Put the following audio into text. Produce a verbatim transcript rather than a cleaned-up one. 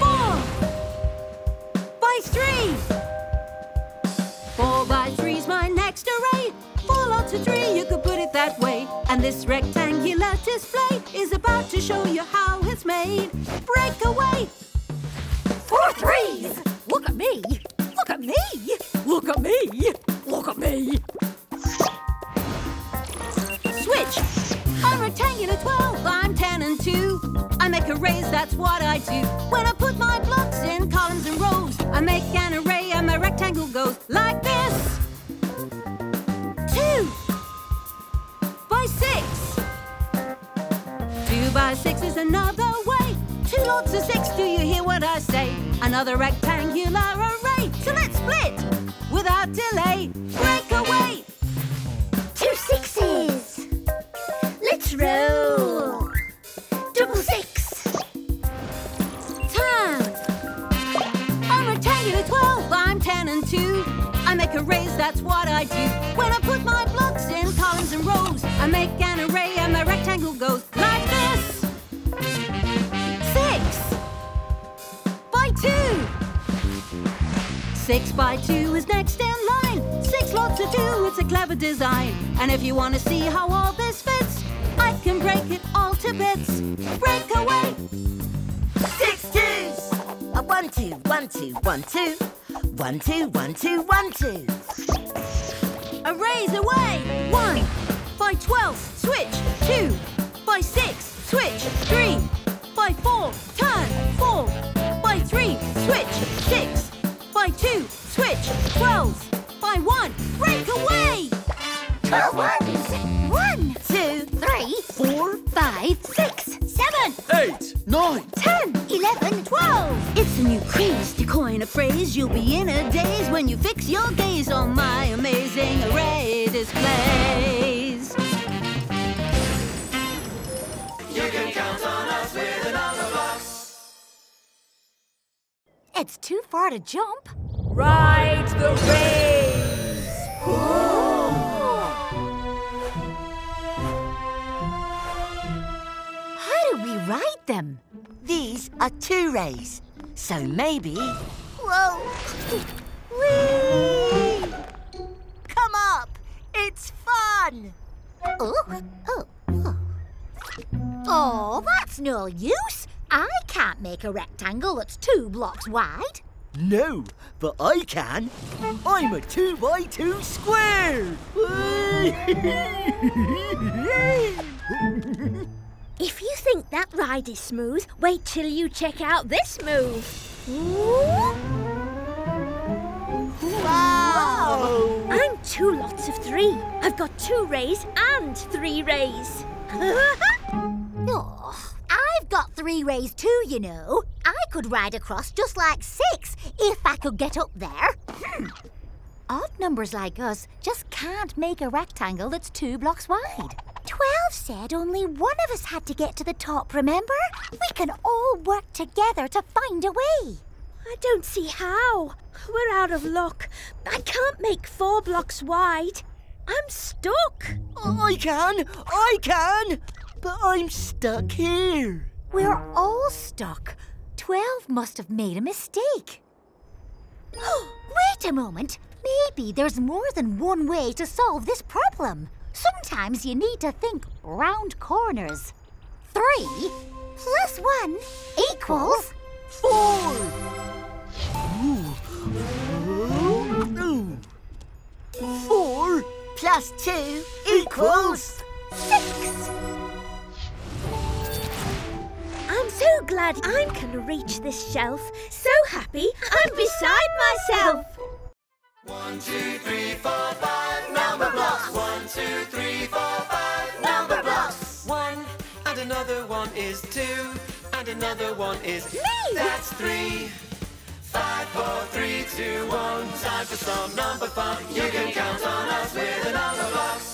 Four by three. Four by three's my next array. Four lots of three, you could put it that way. And this rectangular display is about to show you how it's made. Break away. Four threes. Look at me. Look at me. Look at me. Look at me. Switch. I'm rectangular twelve, I'm ten and two. I make arrays, that's what I do. When I put my blocks in columns and rows, I make an array and my rectangle goes like this. Two by six. Two by six is another way. Two lots of six, do you hear what I say? Another rectangular array. So let's split without delay. Break away. Two sixes. Let's roll. Double six. Turn. I'm rectangular twelve, I'm ten and two. I make arrays, that's what I do. When I put my blocks in columns and rows, I make an array and my rectangle goes like this. Six by two. Six by two is next in line. Six lots of two, it's a clever design. And if you want to see how all this fits, I can break it all to bits. Break away. Six twos. A one, two, one, two, one, two. One, two, one, two, one, two. Arrays away. One by twelve, switch. Two by six, switch. Three by four, turn. Four by three, switch. Six by two, switch. Twelve by one, break away. Twelve ones. One, two, three, four, five, six, seven, eight, nine, ten, eleven, twelve. It's a new craze to coin a phrase. You'll be in a daze when you fix your gaze on my amazing array displays. You can count on us with another box. It's too far to jump. Ride the rays. Ride them. These are two rays, so maybe... Whoa! Whee! Come up! It's fun! Oh, oh, oh. Oh, that's no use. I can't make a rectangle that's two blocks wide. No, but I can. I'm a two by two square. If you think that ride is smooth, wait till you check out this move. Whoa. Wow! I'm two lots of three. I've got two rays and three rays. Oh, I've got three rays too, you know. I could ride across just like six if I could get up there. Hmm. Odd numbers like us just can't make a rectangle that's two blocks wide. Twelve said only one of us had to get to the top, remember? We can all work together to find a way. I don't see how. We're out of luck. I can't make four blocks wide. I'm stuck. I can. I can. But I'm stuck here. We're all stuck. Twelve must have made a mistake. Wait a moment. Maybe there's more than one way to solve this problem. Sometimes you need to think round corners. Three plus one equals four. Four plus two equals six. I'm so glad I can reach this shelf. So happy I'm beside myself. One, two, three, four, five, number blocks. One, two, three, four, five, number blocks. One, and another one is two, and another one is me. That's three. Five, four, three, two, one. Time for some number fun. You can count on us with another box.